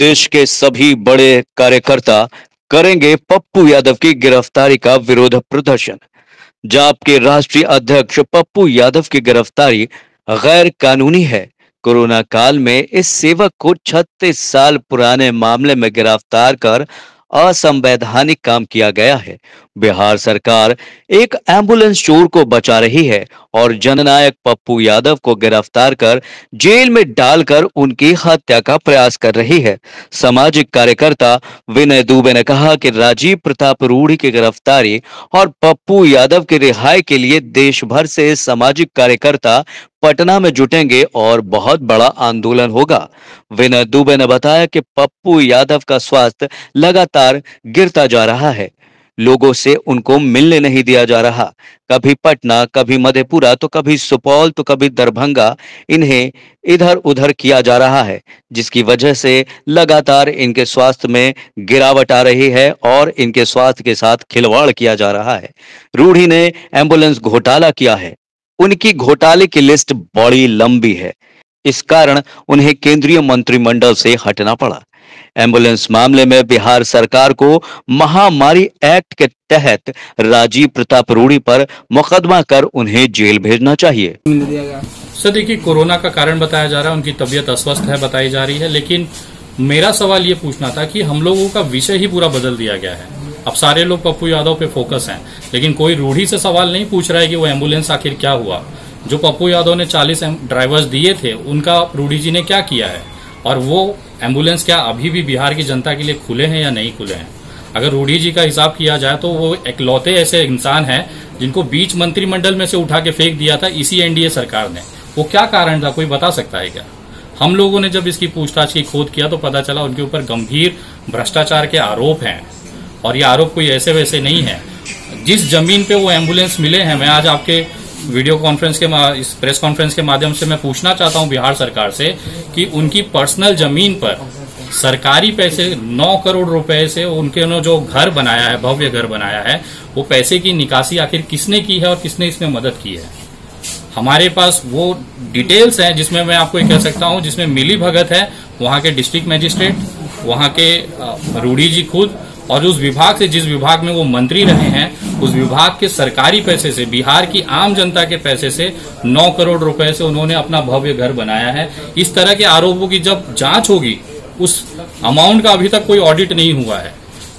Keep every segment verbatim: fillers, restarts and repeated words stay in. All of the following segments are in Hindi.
देश के सभी बड़े कार्यकर्ता करेंगे पप्पू यादव की गिरफ्तारी का विरोध प्रदर्शन। जाप के राष्ट्रीय अध्यक्ष पप्पू यादव की गिरफ्तारी गैर कानूनी है। कोरोना काल में इस सेवक को छत्तीस साल पुराने मामले में गिरफ्तार कर असंवैधानिक काम किया गया है। बिहार सरकार एक एम्बुलेंस चोर को बचा रही है और जननायक पप्पू यादव को गिरफ्तार कर जेल में डालकर उनकी हत्या का प्रयास कर रही है। सामाजिक कार्यकर्ता विनय दुबे ने कहा कि राजीव प्रताप रूडी की गिरफ्तारी और पप्पू यादव की रिहाई के लिए देश भर से सामाजिक कार्यकर्ता पटना में जुटेंगे और बहुत बड़ा आंदोलन होगा। विनय दुबे ने बताया कि पप्पू यादव का स्वास्थ्य लगातार गिरता जा रहा है, लोगों से उनको मिलने नहीं दिया जा रहा। कभी पटना, कभी मधेपुरा, तो कभी सुपौल, तो कभी दरभंगा, इन्हें इधर उधर किया जा रहा है, जिसकी वजह से लगातार इनके स्वास्थ्य में गिरावट आ रही है और इनके स्वास्थ्य के साथ खिलवाड़ किया जा रहा है। रूडी ने एम्बुलेंस घोटाला किया है। उनकी घोटाले की लिस्ट बड़ी लंबी है, इस कारण उन्हें केंद्रीय मंत्रिमंडल से हटना पड़ा। एम्बुलेंस मामले में बिहार सरकार को महामारी एक्ट के तहत राजीव प्रताप रूडी पर मुकदमा कर उन्हें जेल भेजना चाहिए। सर देखिए, कोरोना का कारण बताया जा रहा है, उनकी तबीयत अस्वस्थ है बताई जा रही है, लेकिन मेरा सवाल ये पूछना था कि हम लोगों का विषय ही पूरा बदल दिया गया है। अब सारे लोग पप्पू यादव पे फोकस हैं, लेकिन कोई रूडी से सवाल नहीं पूछ रहा है कि वो एम्बुलेंस आखिर क्या हुआ। जो पप्पू यादव ने चालीस ड्राइवर्स दिए थे, उनका रूडी जी ने क्या किया है, और वो एम्बुलेंस क्या अभी भी बिहार की जनता के लिए खुले हैं या नहीं खुले हैं। अगर रूडी जी का हिसाब किया जाए तो वो इकलौते ऐसे इंसान हैं जिनको बीच मंत्रिमंडल में से उठा के फेंक दिया था इसी एनडीए सरकार ने। वो क्या कारण था, कोई बता सकता है क्या? हम लोगों ने जब इसकी पूछताछ की, खोद किया, तो पता चला उनके ऊपर गंभीर भ्रष्टाचार के आरोप हैं, और ये आरोप कोई ऐसे वैसे नहीं है। जिस जमीन पे वो एम्बुलेंस मिले हैं, मैं आज आपके वीडियो कॉन्फ्रेंस के इस प्रेस कॉन्फ्रेंस के माध्यम से मैं पूछना चाहता हूं बिहार सरकार से कि उनकी पर्सनल जमीन पर सरकारी पैसे नौ करोड़ रुपए से उनके जो घर बनाया है, भव्य घर बनाया है, वो पैसे की निकासी आखिर किसने की है और किसने इसमें मदद की है। हमारे पास वो डिटेल्स हैं जिसमें मैं आपको कह सकता हूं, जिसमें मिली भगत है वहां के डिस्ट्रिक्ट मैजिस्ट्रेट, वहां के रूडी जी खुद, और उस विभाग से जिस विभाग में वो मंत्री रहे हैं उस विभाग के सरकारी पैसे से, बिहार की आम जनता के पैसे से नौ करोड़ रुपए से उन्होंने अपना भव्य घर बनाया है। इस तरह के आरोपों की जब जांच होगी, उस अमाउंट का अभी तक कोई ऑडिट नहीं हुआ है।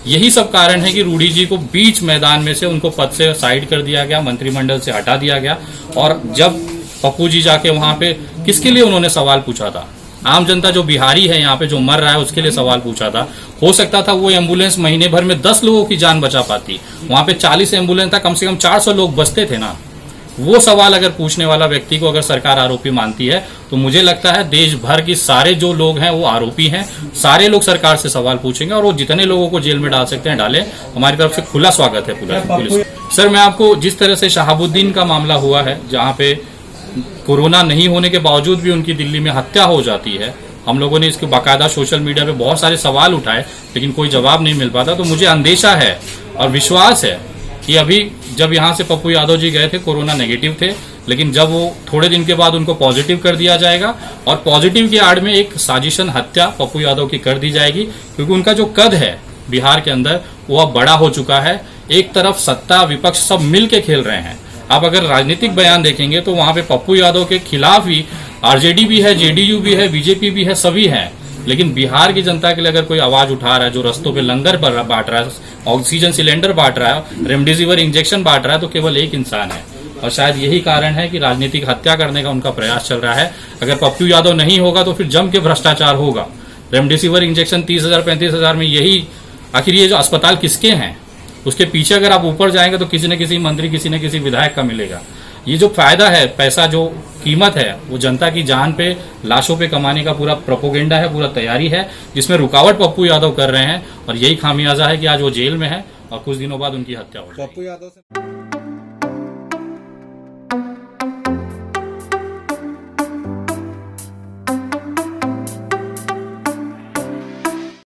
यही सब कारण है कि रूडी जी को बीच मैदान में से उनको पद से साइड कर दिया गया, मंत्रिमंडल से हटा दिया गया। और जब पप्पू जी जाके वहां पे किसके लिए उन्होंने सवाल पूछा था, आम जनता जो बिहारी है, यहाँ पे जो मर रहा है, उसके लिए सवाल पूछा था। हो सकता था वो एम्बुलेंस महीने भर में दस लोगों की जान बचा पाती, वहां पे चालीस एम्बुलेंस था, कम से कम चार सौ लोग बचते थे ना। वो सवाल अगर पूछने वाला व्यक्ति को अगर सरकार आरोपी मानती है, तो मुझे लगता है देश भर के सारे जो लोग हैं वो आरोपी हैं। सारे लोग सरकार से सवाल पूछेंगे और वो जितने लोगों को जेल में डाल सकते हैं डाले, हमारी तरफ से खुला स्वागत है पुलिस। सर मैं आपको जिस तरह से शाहबुद्दीन का मामला हुआ है, जहाँ पे कोरोना नहीं होने के बावजूद भी उनकी दिल्ली में हत्या हो जाती है, हम लोगों ने इसके बाकायदा सोशल मीडिया पे बहुत सारे सवाल उठाए, लेकिन कोई जवाब नहीं मिल पाता। तो मुझे अंदेशा है और विश्वास है कि अभी जब यहाँ से पप्पू यादव जी गए थे, कोरोना नेगेटिव थे, लेकिन जब वो थोड़े दिन के बाद उनको पॉजिटिव कर दिया जाएगा, और पॉजिटिव की आड़ में एक साजिशन हत्या पप्पू यादव की कर दी जाएगी, क्योंकि उनका जो कद है बिहार के अंदर वो अब बड़ा हो चुका है। एक तरफ सत्ता विपक्ष सब मिल के खेल रहे हैं। आप अगर राजनीतिक बयान देखेंगे तो वहां पे पप्पू यादव के खिलाफ ही आरजेडी भी है, जेडीयू भी है, बीजेपी भी है, सभी हैं। लेकिन बिहार की जनता के लिए अगर कोई आवाज उठा रहा है, जो रस्तों पे लंगर बांट रहा है, ऑक्सीजन सिलेंडर बांट रहा है, रेमडेसिविर इंजेक्शन बांट रहा है, तो केवल एक इंसान है। और शायद यही कारण है कि राजनीतिक हत्या करने का उनका प्रयास चल रहा है। अगर पप्पू यादव नहीं होगा तो फिर जम के भ्रष्टाचार होगा। रेमडेसिविर इंजेक्शन तीस हजार पैंतीस हजार में, यही आखिर ये जो अस्पताल किसके हैं, उसके पीछे अगर आप ऊपर जाएंगे तो किसी न किसी मंत्री, किसी न किसी विधायक का मिलेगा। ये जो फायदा है, पैसा जो कीमत है, वो जनता की जान पे, लाशों पे कमाने का पूरा प्रोपोगेंडा है, पूरा तैयारी है, जिसमें रुकावट पप्पू यादव कर रहे हैं। और यही खामियाजा है कि आज वो जेल में है और कुछ दिनों बाद उनकी हत्या हो। पप्पू यादव